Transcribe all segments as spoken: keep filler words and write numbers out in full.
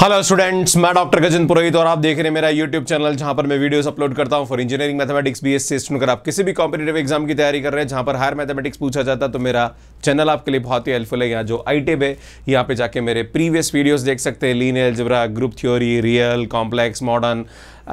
Hello students, मैं doctor Gajendra Purohit और आप देख रहे हैं मेरा यूट्यूब चैनल जहां पर मैं वीडियोस अपलोड करता हूं for engineering mathematics B S C student. अगर आप किसी भी कॉम्पिटेटिव एग्जाम की तैयारी कर रहे हैं जहां पर हायर मैथमेटिक्स पूछा जाता है तो मेरा चैनल आपके लिए बहुत ही हेल्पफुल है। यहाँ जो आई टेब है यहाँ पे जाके मेरे प्रीवियस वीडियोज़ देख सकते हैं, linear algebra, group theory, real, complex, modern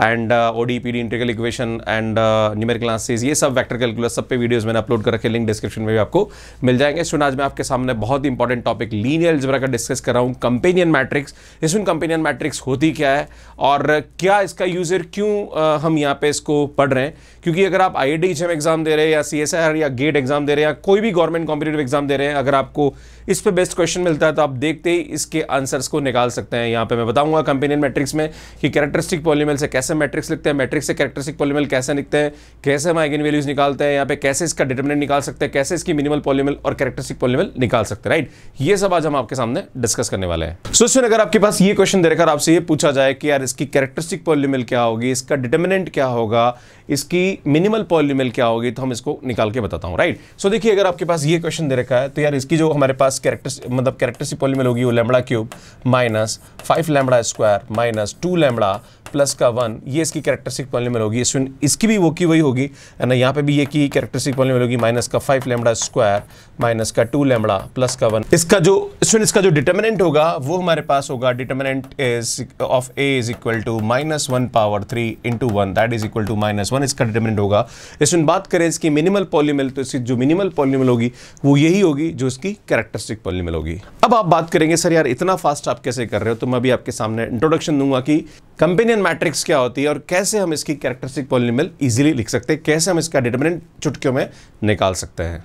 and O D P D, integral equation and numerical analysis, ये सब वेक्टर कैलकुलस, सब पे वीडियोस मैंने अपलोड कर रखे, लिंक डिस्क्रिप्शन में भी आपको मिल जाएंगे। स्टूडेंट, आज मैं आपके सामने बहुत इंपॉर्टेंट टॉपिक लीनियर अलजेब्रा का डिस्कस कर रहा हूँ, कंपेनियन मैट्रिक्स। इसमें कंपेनियन मैट्रिक्स होती क्या है और क्या इसका यूजर, क्यों हम यहाँ पे इसको पढ़ रहे हैं? क्योंकि अगर आप I I T JAM exam दे रहे हैं या सी एस आई आर या गेट एग्जाम दे रहे हैं या कोई भी गवर्नमेंट कॉम्पिटेटिव एग्जाम दे रहे हैं, अगर आपको इस पे बेस्ट क्वेश्चन मिलता है तो आप देखते ही इसके आंसर्स को निकाल सकते हैं। यहाँ पे मैं बताऊंगा कंपेनियन मैट्रिक्स में कि कैरेक्टरिस्टिक पॉलीनोमियल से कैसे मैट्रिक्स लिखते हैं, मैट्रिक्स से कैरेक्टरिस्टिक पॉलीनोमियल कैसे लिखते हैं, कैसे हम आइगन वैल्यूज निकालते हैं, यहाँ पे कैसे इसका डिटरमिनेंट निकाल सकते हैं, कैसे इसकी मिनिमल पॉलीनोमियल और कैरेक्टरिस्टिक पॉलीनोमियल निकाल सकते हैं, राइट। ये सब आज हम आपके सामने डिस्कस करने वाले हैं। सो सुन, अगर आपके पास ये क्वेश्चन दे रखा, आपसे ये पूछा जाए कि यार इसकी कैरेक्टरिस्टिक पॉलीनोमियल क्या होगी, इसका डिटरमिनेंट क्या होगा, इसकी मिनिमल पॉलीनोमियल क्या होगी, तो हम इसको निकाल के बताता हूँ, राइट। सो देखिए, अगर आपके पास ये क्वेश्चन दे रखा है तो यार इसकी जो हमारे पास कैरेक्टरिस्टिक मतलब कैरेक्टरिस्टिक पॉलीनोमियल होगी वो lambda cube minus five lambda square minus two lambda plus का वन, ये इसकी कैरेक्टरिस्टिक पॉलीनोमियल होगी। इसकी भी वो की वही होगी है ना, यहाँ पे भी ये की कैरेक्टरिस्टिक पॉलीनोमियल होगी माइनस का फाइव लैम्बडा स्क्वायर माइनस का टू लैम्बडा प्लस का वन। इसका जो इसका जो डिटरमिनेंट होगा वो हमारे पास होगा determinant is of A is equal to minus one power three into one, that is equal to minus one, इसका डिटरमिनेंट होगा। इसमें बात करें इसकी मिनिमल पॉलीनोमियल तो इसकी जो मिनिमल पॉलीनोमियल होगी वो यही होगी जो इसकी कैरेक्टरिस्टिक पॉलीनोमियल होगी। अब आप बात करेंगे सर यार इतना फास्ट आप कैसे कर रहे हो, तो मैं अभी आपके सामने इंट्रोडक्शन दूंगा कि कंपेनियन मैट्रिक्स क्या होती है और कैसे हम इसकी कैरेक्टरिस्टिक पॉलीनोमियल इजीली लिख सकते हैं, कैसे हम इसका डिटरमिनेंट चुटकियों में निकाल सकते हैं।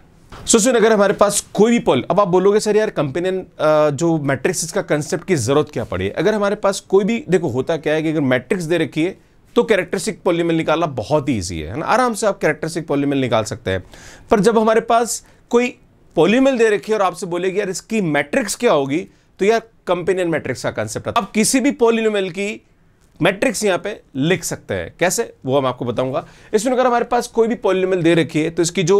सो सुन, अगर हमारे पास कोई भी पॉल, अब आप बोलोगे सर यार कंपेनियन जो मैट्रिक्स इसका कंसेप्ट की जरूरत क्या पड़ी है? अगर हमारे पास कोई भी, देखो होता क्या है कि अगर मैट्रिक्स दे रखी है तो कैरेक्टरिस्टिक पॉलीनोमियल निकालना बहुत ईजी है ना, आराम से आप कैरेक्टरिस्टिक पॉलीनोमियल निकाल सकते हैं। पर जब हमारे पास कोई पॉलीनोमियल दे रखी है और आपसे बोलेगी यार इसकी मैट्रिक्स क्या होगी, तो यार कंपेनियन मैट्रिक्स का कंसेप्ट है, आप किसी भी पॉलीनोमियल की मैट्रिक्स यहाँ पे लिख सकते हैं। कैसे, वो हम आपको बताऊंगा। इसमें अगर हमारे पास कोई भी पॉलीनोमियल दे रखी है तो इसकी जो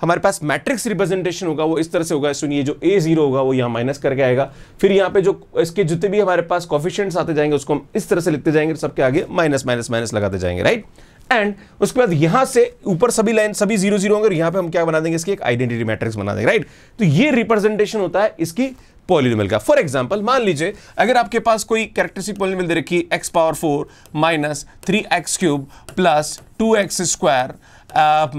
हमारे पास मैट्रिक्स रिप्रेजेंटेशन होगा वो इस तरह से होगा। सुनिए, जो ए जीरो होगा वो यहाँ माइनस करके आएगा, फिर यहाँ पे जो इसके जितने भी हमारे पास कोफिशिएंट्स आते जाएंगे उसको हम इस तरह से लिखते जाएंगे, सबके आगे माइनस माइनस माइनस लगाते जाएंगे, राइट। एंड उसके बाद यहाँ से ऊपर सभी लाइन सभी जीरो जीरो होंगे और यहाँ पे हम क्या बना देंगे, इसकी एक आइडेंटिटी मैट्रिक्स बना देंगे, राइट। तो ये रिप्रेजेंटेशन होता है इसकी पॉलीनोमियल का। फॉर एग्जाम्पल मान लीजिए अगर आपके पास कोई कैरेक्टरिस्टिक पॉलीनोमियल दे रखी है x power four minus three x cube plus two x square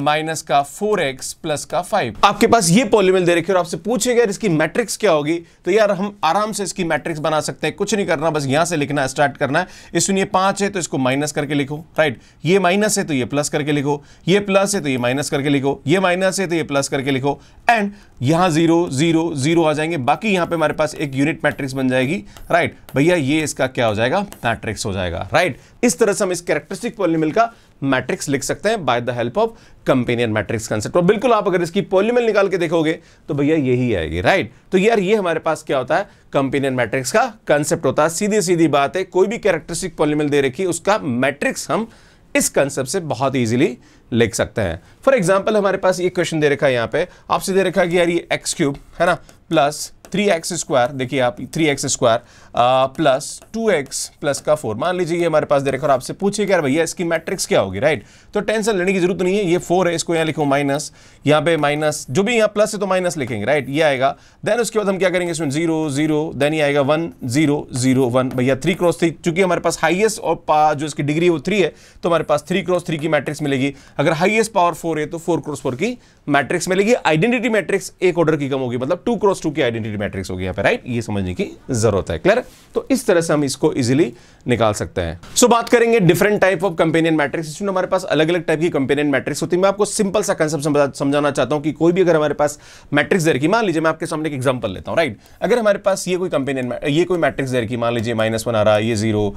minus का फोर एक्स प्लस का फाइव, आपके पास ये पॉलीनोमियल दे रखी है और आपसे पूछेगा यार इसकी मैट्रिक्स क्या होगी, तो यार हम आराम से इसकी मैट्रिक्स बना सकते हैं। कुछ नहीं करना, बस यहाँ से लिखना स्टार्ट करना है। इसमें ये पाँच है तो इसको माइनस करके लिखो, राइट। ये माइनस है तो ये प्लस करके लिखो, ये प्लस है तो ये माइनस करके लिखो, ये माइनस है तो ये प्लस करके लिखो, एंड यहाँ जीरो जीरो जीरो आ जाएंगे, बाकी यहाँ पे हमारे पास एक यूनिट मैट्रिक्स बन जाएगी, राइट। भैया ये इसका क्या हो जाएगा, मैट्रिक्स हो जाएगा, राइट। इस तरह से हम इस कैरेक्टरिस्टिक पॉलीनोमियल का मैट्रिक्स लिख सकते हैं by the help of companion matrix concept. और बिल्कुल आप अगर इसकी पॉलीनोमियल निकाल के देखोगे तो भैया यही आएगी, राइट। तो यार ये हमारे पास क्या होता है, कंपेनियन मैट्रिक्स का कंसेप्ट होता है। सीधी सीधी बात है, कोई भी कैरेक्टरिस्टिक पॉलीनोमियल दे रखी उसका मैट्रिक्स हम इस कंसेप्ट से बहुत इजीली लिख सकते हैं। फॉर एग्जाम्पल हमारे पास ये क्वेश्चन दे रखा है, यहाँ पे आपसे दे रखा है कि यार ये एक्स क्यूब है ना प्लस थ्री एक्स स्क्वायर, देखिए आप three x square plus two x plus का फोर, मान लीजिए ये हमारे पास दे रखा और आपसे पूछे कि यार भैया इसकी मैट्रिक्स क्या होगी, राइट। तो टेंशन लेने की जरूरत नहीं है, ये फोर है इसको यहाँ लिखो माइनस, यहाँ पे माइनस, जो भी यहाँ प्लस है तो माइनस लिखेंगे, राइट। ये आएगा, देन उसके बाद हम क्या करेंगे इसमें जीरो जीरो, देन ये आएगा वन जीरो जीरो वन, भैया थ्री क्रॉस थ्री, चूंकि हमारे पास हाइएस्ट और जो इसकी डिग्री है वो थ्री है तो हमारे पास थ्री क्रॉस थ्री की मैट्रिक्स मिलेगी। अगर हाइएस्ट पावर फोर है तो फोर क्रॉस फोर की मैट्रिक्स मिलेगी। आइडेंटिटी मैट्रिक्स एक ऑर्डर की कम होगी, मतलब टू क्रॉस टू की आइडेंटिटी मैट्रिक्स होगी यहाँ पे, राइट। ये समझने की जरूरत है, क्लियर। तो इस तरह से हम इसको इजीली निकाल सकते हैं। सो so, बात करेंगे different type of companion matrix. इसमें हमारे पास अलग अलग टाइप की कंपेनियन मैट्रिक्स होती है। मैं आपको सिंपल सा कंसेप्ट समझाना चाहता हूँ कि कोई भी अगर हमारे पास मैट्रिक्स दे रखी, मान लीजिए मैं आपके सामने एक एग्जांपल लेता हूँ, राइट। अगर हमारे पास ये कोई कंपेनियन ये कोई मैट्रिक्स दे रखी, मान लीजिए माइनस वन आ रहा है, ये जीरो,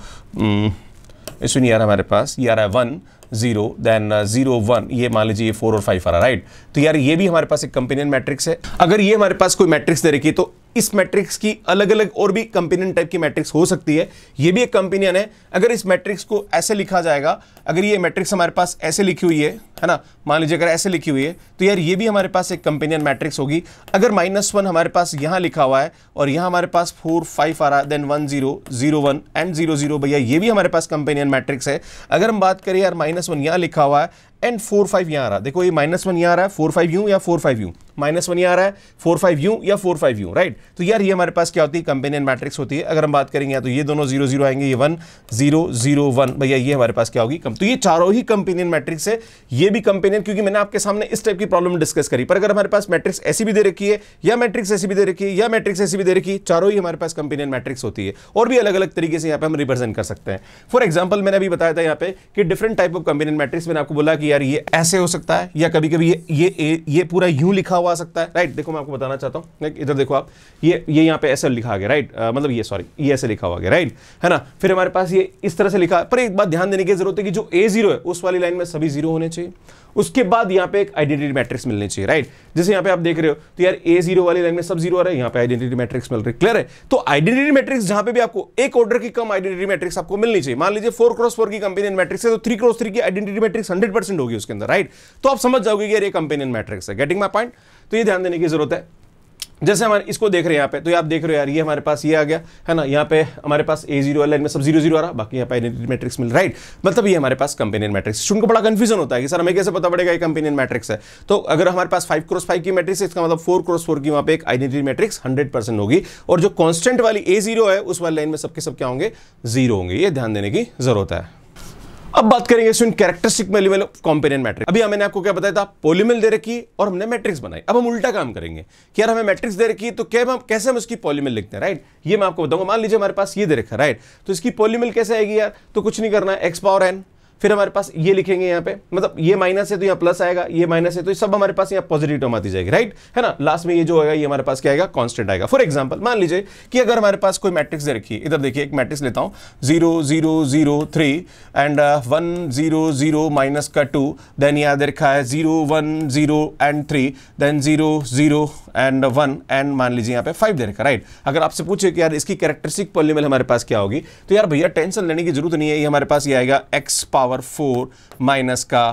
इसमें यार हमारे पास ये आ रहा है one zero, then zero one, ये मान लीजिए ये फोर और फाइव आ रहा है, राइट। तो यार ये भी हमारे पास एक कंपेनियन मैट्रिक्स है। अगर ये हमारे पास कोई मैट्रिक्स दे रखी है तो इस मैट्रिक्स की अलग अलग और भी कंपेनियन टाइप की मैट्रिक्स हो सकती है, ये भी एक कंपेनियन है। अगर इस मैट्रिक्स को ऐसे लिखा जाएगा, अगर ये मैट्रिक्स हमारे पास ऐसे लिखी हुई है है ना, मान लीजिए अगर ऐसे लिखी हुई है तो यार ये भी हमारे पास एक कंपेनियन मैट्रिक्स होगी। अगर माइनस वन हमारे पास यहाँ लिखा हुआ है और यहाँ हमारे पास फोर फाइव आ रहा है, then one zero zero one and zero zero, भैया ये भी हमारे पास कंपेनियन मैट्रिक्स है। अगर हम बात करें यार माइनस वन यहाँ लिखा हुआ है एंड फोर फाइव यहाँ आ रहा है, देखो ये माइनस वन यहाँ आ रहा है, फोर फाइव यूँ या फोर फाइव यूँ, माइनस वन यहाँ आ रहा है, फोर फाइव यूँ या फोर फाइव यूँ, राइट। तो यार ये हमारे पास क्या होती है, कंपेनियन मैट्रिक्स होती है। अगर हम बात करेंगे यहाँ तो ये दोनों जीरो जीरो आएंगे, ये वन जीरो जीरो वन, भैया ये हमारे पास क्या होगी कम। तो ये चारों ही कंपेनियन मैट्रिक्स है, ये भी कंपेनियन, क्योंकि मैंने आपके सामने इस टाइप की प्रॉब्लम डिस्कस करी। पर अगर हमारे पास मैट्रिक्स ऐसी भी दे रखी है या मैट्रिक्स ऐसी भी दे रखी है या मैट्रिक्स ऐसी भी दे रखी है, चारों ही हमारे पास कंपेनियन मैट्रिक्स होती है। और भी अलग अलग तरीके से यहाँ पे हम रिप्रेजेंट कर सकते हैं। फॉर एग्जाम्पल मैंने अभी बताया था यहाँ पे कि different type of companion matrix, मैंने आपको बोला कि यार ये ऐसे हो सकता है या कभी कभी ये ये ये पूरा यूं लिखा हुआ आ सकता है, राइट। देखो मैं आपको बताना चाहता हूँ, इधर देखो आप, ये ये यहाँ पे ऐसे लिखा गया, राइट, मतलब ये सॉरी ये ऐसे लिखा हुआ गया, राइट, है ना। फिर हमारे पास ये इस तरह से लिखा। पर एक बात ध्यान देने की जरूरत है कि जो ए जीरो है उस वाली लाइन में सभी जीरो होने चाहिए, उसके बाद यहाँ पे एक आइडेंटिटी मैट्रिक्स मिलने चाहिए, राइट। जैसे यहाँ पे आप देख रहे हो तो यार ए जीरो वाली लाइन में सब जीरो आ रहा है, यहाँ पे आइडेंटिटी मैट्रिक्स मिल रही है, क्लियर है। तो आइडेंटिटी मैट्रिक्स जहाँ पे भी आपको एक ऑर्डर की कम आइडेंटिटी मैट्रिक्स आपको मिलनी चाहिए। मान लीजिए फोर क्रॉस फोर की कंपेनियन मैट्रिक्स है तो थ्री क्रॉस थ्री की आइडेंटिटी मैट्रिक्स हंड्रेड परसेंट होगी उसके अंदर, राइट। तो आप समझ जाओगे कि यार ये कंपेनियन मैट्रिक्स है, गेटिंग माय पॉइंट। तो ये ध्यान देने की जरूरत है। जैसे हमारे इसको देख रहे हैं यहाँ पे, तो आप देख रहे हो यार ये हमारे पास ये आ गया, है ना, यहाँ पे हमारे पास ए जीरो लाइन में सब जीरो जीरो आ रहा, बाकी यहाँ पे आइडेंटिटी मैट्रिक्स मिल, राइट। मतलब ये हमारे पास कंपेनियन मैट्रिक्स। स्टूडेंट को बड़ा कंफ्यूजन होता है कि सर हमें कैसे पता पड़ेगा ये कंपेनियन मैट्रिक्स है। तो अगर हमारे पास फाइव क्रॉस फाइव की मैट्रिक्स है, इसका मतलब फोर क्रॉस फोर की वहाँ पे एक आइडेंटिटी मैट्रिक्स हंड्रेड परसेंट होगी, और जो कॉन्स्टेंट वाली ए जीरो है उस वाली लाइन में सबके सब क्या होंगे, जीरो होंगे। ये ध्यान देने की जरूरत है। अब बात करेंगे student characteristic polynomial of companion matrix. अभी मैंने आपको क्या बताया था, पॉलीनोमियल दे रखी और हमने मैट्रिक्स बनाई। अब हम उल्टा काम करेंगे कि यार हमें मैट्रिक्स दे रखी है तो क्या हम कैसे हम उसकी पॉलीनोमियल लिखते हैं, राइट। ये मैं आपको बताऊंगा। मान लीजिए हमारे पास ये दे रखा, राइट, तो इसकी पॉलीनोमियल कैसे आएगी यार, तो कुछ नहीं करना है, एक्स पावर एन। फिर हमारे पास ये लिखेंगे यहाँ पे, मतलब ये माइनस है तो यहाँ प्लस आएगा, ये माइनस है तो ये सब हमारे पास यहाँ पॉजिटिव टर्म आती जाएगी, राइट, है ना। लास्ट में ये जो होगा ये हमारे पास क्या आएगा, कांस्टेंट आएगा। फॉर एग्जांपल मान लीजिए कि अगर हमारे पास कोई मैट्रिक्स दे रखी है, इधर देखिए एक मैट्रिक्स लेता हूँ zero zero zero three and one zero zero minus का टू, देन यहाँ दे रखा है zero one zero and three, then zero zero and one and मान लीजिए यहाँ पे फाइव दे रखा, राइट। अगर आपसे पूछे कि यार इसकी कैरेक्टरिस्टिक पॉलीनोमियल हमारे पास क्या होगी, तो यार भैया टेंशन लेने की जरूरत नहीं है, ये हमारे पास ये आएगा एक्स पावर फोर माइनस का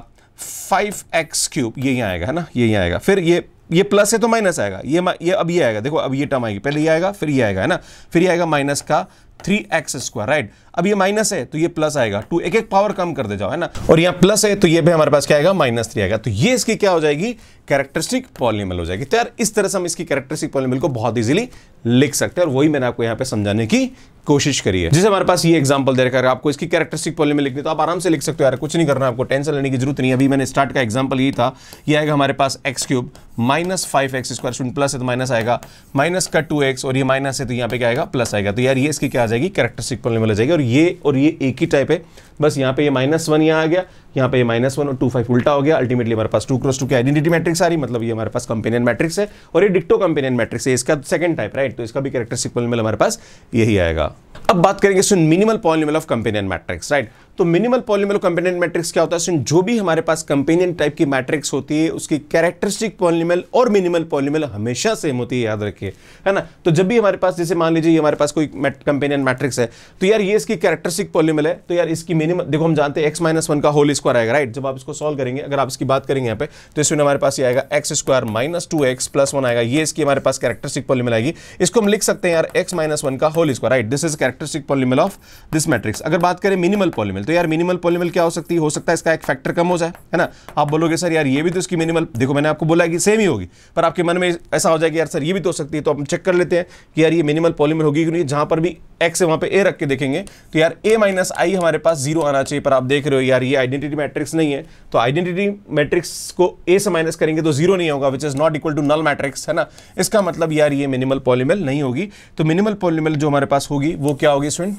फाइव एक्स क्यूब, ये यहाँ आएगा, है ना, ये यहाँ आएगा। फिर ये ये प्लस है तो माइनस आएगा, ये ये अब ये आएगा, देखो अब ये टर्म आएगी, पहले ये आएगा फिर ये आएगा, है ना, फिर ये आएगा माइनस का थ्री एक्स स्क्वायर, राइट। अब ये माइनस है तो ये प्लस आएगा, टू, एक एक पावर कम कर दे जाओ, है ना। और यहाँ प्लस है तो ये भी हमारे पास क्या आएगा, माइनस थ्री आएगा। तो ये इसकी क्या हो जाएगी, कैरेक्टरिस्टिक पॉलीनोमियल हो जाएगी। तो यार इस तरह से हम इसकी कैरेक्टरिस्टिक पॉलीनोमियल को बहुत इजीली लिख सकते हैं, और वही मैंने आपको यहाँ पे समझाने की कोशिश करी है। जैसे हमारे पास ये एग्जांपल दे रखा है, आपको इसकी कैरेक्टरिस्टिक पॉलीनोमियल लिखनी तो आप आराम से लिख सकते हो यार, कुछ नहीं करना, आपको टेंशन लेने की जरूरत नहीं है। अभी मैंने स्टार्ट का एग्जांपल ये था, ये आएगा हमारे पास x cube minus five x square, plus है तो माइनस आएगा, माइनस का टू एक्स, और ये माइनस है तो यहाँ पे क्या आएगा, प्लस आएगा। तो यार ये इसकी क्या आ जाएगी, कैरेक्टरिस्टिक पॉलीनोमियल आ जाएगी। और ये और ये एक ही टाइप है, बस यहाँ पे ये माइनस वन यहाँ आ गया, यहाँ पे माइनस वन और टू फाइव उल्टा हो गया। अल्टीमेटली हमारे पास टू क्रॉस टू की आइडेंटिटी मैट्रिक्स आ रही, मतलब ये हमारे पास कंपेनियन मैट्रिक्स है, और ये डिक्टो कंपेनियन मैट्रिक्स है, इसका सेकंड टाइप, राइट। तो इसका भी कैरेक्टरिस्टिक पॉलीनोमियल हमारे पास यही आएगा। अब बात करेंगे student minimal polynomial of companion matrix, right. तो मिनिमल पॉलीनोमियल कंपेनियन मैट्रिक्स क्या होता है स्टूडेंट, जो भी हमारे पास कंपेनियन टाइप की मैट्रिक्स होती है उसकी कैरेक्टरिस्टिक पॉलीनोमियल और मिनिमल पॉलीनोमियल हमेशा सेम होती है, याद रखिए, है ना। तो जब भी हमारे पास, जैसे मान लीजिए हमारे पास कोई कंपेनियन मैट्रिक्स है तो यार ये इसकी कैरेक्टरिस्टिक पॉलीनोमियल है, तो यार इसकी मिनिमल, देखो हम जानते हैं एक्स माइनस वन का होल स्क्वायर आएगा, राइट। जब आप इसको सॉल्व करेंगे, अगर आप इसकी बात करेंगे यहाँ पे, तो इसमें हमारे पास ये आएगा x square minus two x plus one आएगा, ये इसकी हमारे पास कैरेक्टरिस्टिक पॉलीनोमियल आएगी। इसको हम लिख सकते हैं यार एक्स माइनस वन का whole square, right, this is characteristic polynomial of this matrix. अगर बात करें मिनिमल पॉलीनोमियल, तो यार मिनिमल पॉलीनोमियल क्या हो सकती है, हो सकता है इसका एक फैक्टर कम हो जाए, है ना। आप बोलोगे सर यार ये भी तो इसकी मिनिमल, देखो मैंने आपको बोला कि सेम ही होगी, पर आपके मन में ऐसा हो जाएगा यार सर ये भी तो हो सकती है, तो हम चेक कर लेते हैं कि यार ये मिनिमल पॉलीनोमियल होगी कि नहीं। जहां पर भी एक्स है वहां पे ए रख के देखेंगे तो यार ए माइनस आई हमारे पास जीरो आना चाहिए, पर आप देख रहे हो यार ये आइडेंटिटी मैट्रिक्स नहीं है, तो आइडेंटिटी मैट्रिक्स को ए से माइनस करेंगे तो जीरो नहीं होगा, which is not equal to null matrix, है ना। इसका मतलब यार ये मिनिमल पॉलीनोमियल नहीं होगी। तो मिनिमल पॉलीनोमियल जो हमारे पास होगी वो क्या होगी स्टूडेंट,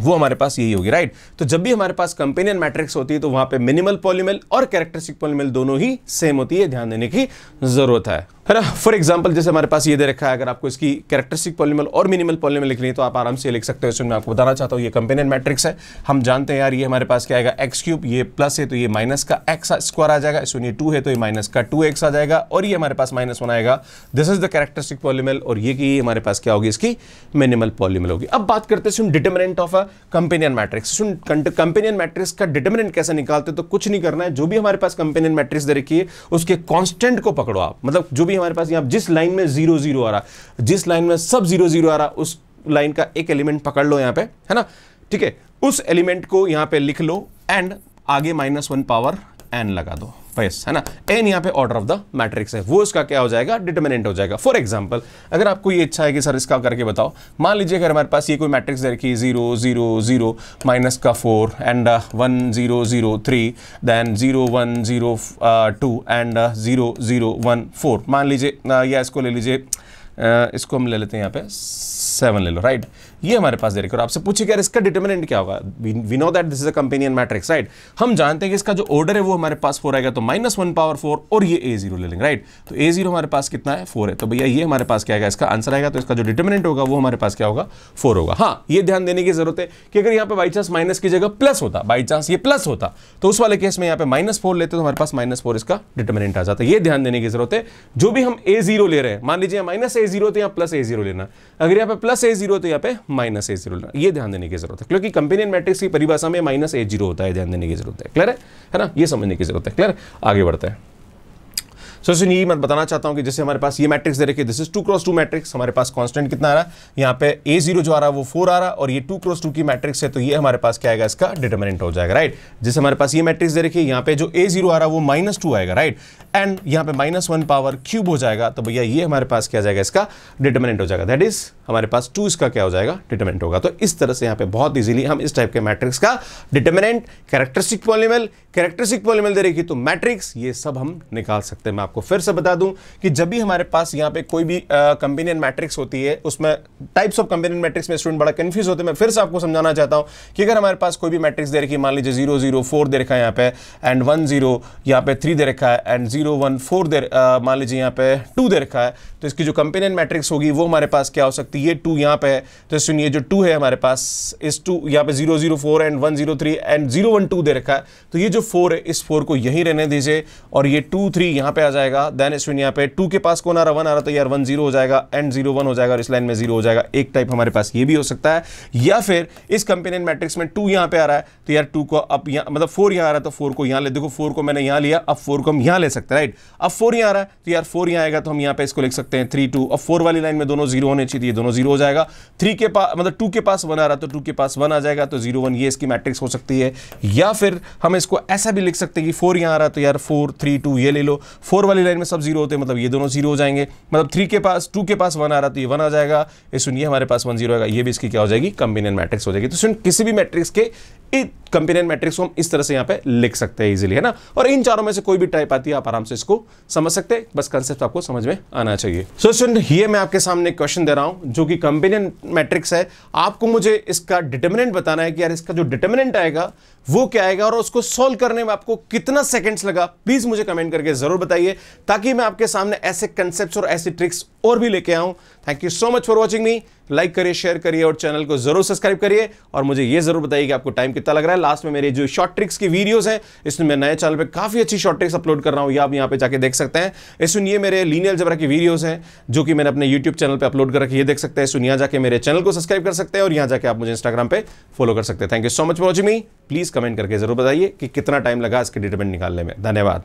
वो हमारे पास यही होगी, राइट। तो जब भी हमारे पास कंपेनियन मैट्रिक्स होती है तो वहां पे मिनिमल पॉलीमल और कैरेक्टरिस्टिक पॉलीमल दोनों ही सेम होती है, ध्यान देने की जरूरत है, है ना। फॉर एग्जांपल जैसे हमारे पास ये दे रखा है, अगर आपको इसकी कैरेक्टरिस्टिक पॉलीमल और मिनिमल पॉलीमल लिखनी है तो आप आराम से लिख सकते हो। इसमें मैं आपको बताना चाहता हूँ ये कंपेनियन मैट्रिक्स है, हम जानते हैं यार ये हमारे पास क्या आएगा, एक्स क्यूब, ये प्लस है तो ये माइनस का एक्स स्क्वायर आ जाएगा, इसमें टू है तो ये माइनस का टू एक्स आ जाएगा, और ये हमारे पास माइनस वन आएगा। This is the characteristic polynomial और ये कि हमारे पास क्या होगी, इसकी मिनिमल पॉलीमल होगी। अब बात करते हैं डिटरमिनेंट ऑफ कंपेनियन मैट्रिक्स। सुन कंपेनियन मैट्रिक्स का डिटरमिनेंट कैसे निकालते हैं, तो कुछ नहीं करना है, जो भी हमारे पास कंपेनियन मैट्रिक्स दे रखी है उसके कांस्टेंट को पकड़ो आप, मतलब जो भी हमारे पास यहाँ जिस लाइन में जीरो जीरो आ रहा, जिस लाइन में सब जीरो जीरो आ रहा, उस लाइन का एक एलिमेंट पकड़ लो यहाँ पे, है ना, ठीक है, उस एलिमेंट को यहाँ पे लिख लो एंड आगे माइनस वन पावर एन लगा दो, बस, है ना। एन यहाँ पे ऑर्डर ऑफ द मैट्रिक्स है, वो इसका क्या हो जाएगा, डिटरमिनेंट हो जाएगा। फॉर एग्जांपल अगर आपको ये इच्छा है कि सर इसका करके बताओ, मान लीजिए अगर हमारे पास ये कोई मैट्रिक्स दे रखी है जीरो जीरो जीरो माइनस का four and one zero zero three then zero one zero two and zero zero one four, मान लीजिए या इसको ले लीजिए, इसको हम ले लेते हैं यहाँ पे सेवन ले लो, राइट। ये हमारे पास दे रखी है और आपसे पूछे यार इसका डिटरमिनेंट क्या होगा, we know that this is a companion matrix, right. हम जानते हैं कि इसका जो ऑर्डर है वो हमारे पास फोर आएगा तो माइनस वन पावर फोर और ये ए जीरो ले लेंगे, राइट। तो ए जीरो हमारे पास कितना है, फोर है, तो भैया ये हमारे पास क्या आएगा, इसका आंसर आएगा। तो इसका जो डिटरमिनेंट होगा वो हमारे पास क्या होगा, फोर होगा। हाँ ये ध्यान देने की जरूरत है कि अगर यहाँ पे बाई चांस माइनस की जगह प्लस होता, बाई चांस ये प्लस होता तो उस वाले केस में यहाँ पे माइनस फोर लेते तो हमारे पास माइनस फोर इसका डिटरमिनेंट आ जाता है। ये ध्यान देने की जरूरत है, जो भी हम ए जीरो ले रहे हैं, मान लीजिए माइनस ए जीरो तो यहाँ प्लस ए जीरो लेना, अगर यहाँ पे प्लस ए जीरो तो यहाँ पे माइनस ए जीरो लेना, ये ध्यान देने की जरूरत है, क्योंकि कंपेनियन मैट्रिक्स की परिभाषा में माइनस ए जीरो होता है, ध्यान देने की जरूरत है, क्लियर है, है ना, ये समझने की जरूरत है, क्लियर। आगे बढ़ते हैं। सो so, ये मैं बताना चाहता हूँ कि जैसे हमारे पास ये मैट्रिक्स दे रखी है, this is two cross two matrix, हमारे पास कांस्टेंट कितना आ रहा है यहाँ पे, ए जीरो जो आ रहा है वो फोर आ रहा है और ये टू क्रॉस टू की मैट्रिक्स है तो ये हमारे पास क्या आएगा, इसका डिटरमिनेंट हो जाएगा, राइट। जैसे हमारे पास ये मैट्रिक्स दे रखी है, यहाँ पे जो ए जीरो आ रहा है वो माइनस टू आएगा, राइट, एंड यहाँ पे माइनस वन पावर क्यूब हो जाएगा, तो भैया ये हमारे पास क्या जाएगा, इसका डिटरमिनेंट हो जाएगा, दैट इज हमारे पास टू इसका क्या हो जाएगा, डिटरमिनेंट होगा। तो इस तरह से यहाँ पे बहुत इजीली हम इस टाइप के मैट्रिक्स का determinant, characteristic polynomial, characteristic polynomial दे रखी तो मैट्रिक्स, ये सब हम निकाल सकते हैं। मैं आपको फिर से बता दूं कि जब भी हमारे पास यहाँ पे कोई भी कंपेनियन मैट्रिक्स होती है, उसमें टाइप्स ऑफ कंपेनियन मैट्रिक्स में स्टूडेंट बड़ा कंफ्यूज होते हैं। मैं फिर से आपको समझाना चाहता हूँ कि अगर हमारे पास कोई भी मैट्रिक्स दे रखी, मान लीजिए जीरो जीरो फोर दे रखा है यहाँ पे एंड वन जीरो यहाँ पे थ्री दे रखा है एंड जीरो वन फोर दे, मान लीजिए यहाँ पे टू दे रखा है, तो इसकी जो कंपेनियन मैट्रिक्स होगी वो हमारे पास क्या हो सकती है, ये टू यहाँ पे है तो सुनिए जो टू है हमारे पास, इस टू यहाँ पे zero zero four and one zero three and zero one two दे रखा है तो ये जो फोर है इस फोर को यहीं रहने दीजिए और ये टू थ्री यहाँ पे आ जाएगा, देन इस यहाँ पे टू के पास कौन आ रहा, वन आ रहा, तो यार वन जीरो हो जाएगा एंड जीरो वन हो जाएगा और इस लाइन में जीरो हो जाएगा। एक टाइप हमारे पास ये भी हो सकता है, या फिर इस कंपेनियन मैट्रिक्स में टू यहाँ पे आ रहा है तो यार टू को अब यहाँ, मतलब फोर यहाँ आ रहा है तो फोर को यहाँ ले, देखो फोर को मैंने यहाँ लिया, अब फोर को हम यहाँ ले सकते हैं, राइट। अब फोर यहाँ आ रहा है तो यार फोर यहाँ आएगा तो हम यहाँ पे इसको लिख सकते हैं थ्री टू, अब फोर वाली लाइन में दोनों जीरो होने चाहिए, दोनों जीरो हो जाएगा। थ्री के पास, मतलब टू के पास वन आ रहा तो टू के पास वन आ जाएगा तो जीरो वन, ये इसकी मैट्रिक्स हो सकती है। या फिर हम इसको ऐसा भी लिख सकते हैं कि फोर यहाँ आ रहा तो यार फोर थ्री टू ये ले लो, फोर वाली लाइन में सब जीरो होते हैं मतलब ये दोनों जीरो हो जाएंगे, मतलब थ्री के पास, टू के पास वन आ रहा तो ये वन आ जाएगा, ये सुनिए हमारे पास वन जीरो आएगा, ये भी इसकी क्या हो जाएगी, कंपेनियन मैट्रिक्स हो जाएगी। तो सुन किसी भी मैट्रिक्स के कंपेनियन मैट्रिक्स को हम इस तरह से यहाँ पे लिख सकते हैं इजीली, है ना, और इन चारों में से कोई भी टाइप आती है आप आराम से इसको समझ सकते हैं, बस कंसेप्ट आपको समझ में आना चाहिए। सो so, स्टूडेंट ये मैं आपके सामने क्वेश्चन दे रहा हूँ जो कि कंपेनियन मैट्रिक्स है, आपको मुझे इसका डिटरमिनेंट बताना है कि यार इसका जो डिटरमिनेंट आएगा वो क्या आएगा और उसको सॉल्व करने में आपको कितना सेकंड्स लगा, प्लीज मुझे कमेंट करके जरूर बताइए ताकि मैं आपके सामने ऐसे कंसेप्ट्स और ऐसी ट्रिक्स और भी लेके आऊं। Thank you so much for watching me, like करिए, शेयर करिए और चैनल को जरूर सब्सक्राइब करिए और मुझे ये जरूर बताइए कि आपको टाइम कितना लग रहा है। लास्ट में मेरे जो शॉर्ट ट्रिक्स की वीडियोस हैं, इसमें मैं नए चैनल पे काफी अच्छी शॉर्ट ट्रिक्स अपलोड कर रहा हूँ, या आप यहाँ पे जाके देख सकते हैं। इसमें ये मेरे लीनियर अलजेब्रा की वीडियोस हैं जो कि मैंने अपने यूट्यूब चैनल पर अपलोड कर रखी है, देख सकते हैं। सुनिया जाके मेरे चैनल को सब्सक्राइब कर सकते हैं और यहाँ जाके आप मुझे इंस्टाग्राम पे फॉलो कर सकते हैं। Thank you so much for watching me, please comment करके जरूर बताइए कि कितना टाइम लगा इसके डिटरमिनेंट निकालने में। धन्यवाद।